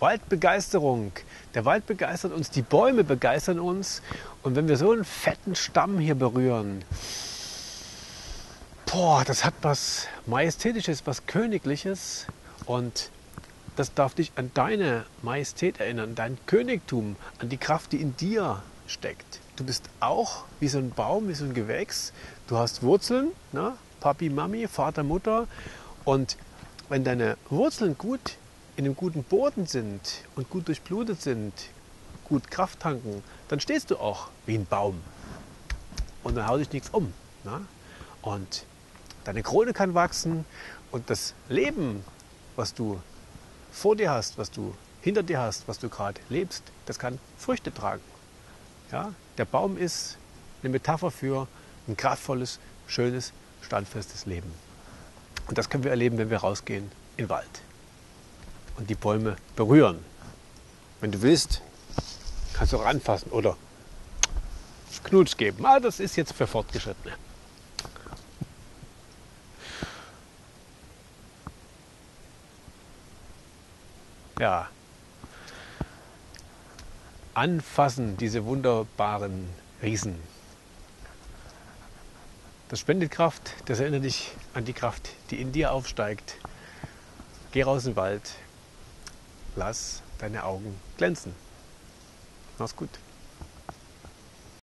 Waldbegeisterung. Der Wald begeistert uns, die Bäume begeistern uns. Und wenn wir so einen fetten Stamm hier berühren, boah, das hat was Majestätisches, was Königliches. Und das darf dich an deine Majestät erinnern, dein Königtum, an die Kraft, die in dir steckt. Du bist auch wie so ein Baum, wie so ein Gewächs. Du hast Wurzeln, ne? Papi, Mami, Vater, Mutter. Und wenn deine Wurzeln gut in einem guten Boden sind und gut durchblutet sind, gut Kraft tanken, dann stehst du auch wie ein Baum. Und dann haut dich nichts um. Ne? Und deine Krone kann wachsen und das Leben, was du vor dir hast, was du hinter dir hast, was du gerade lebst, das kann Früchte tragen. Ja? Der Baum ist eine Metapher für ein kraftvolles, schönes, standfestes Leben. Und das können wir erleben, wenn wir rausgehen in den Wald und die Bäume berühren. Wenn du willst, kannst du auch anfassen oder Knutsch geben. Ah, das ist jetzt für Fortgeschrittene. Ja, anfassen diese wunderbaren Riesen. Das spendet Kraft, das erinnert dich an die Kraft, die in dir aufsteigt. Geh raus in den Wald, lass deine Augen glänzen. Mach's gut.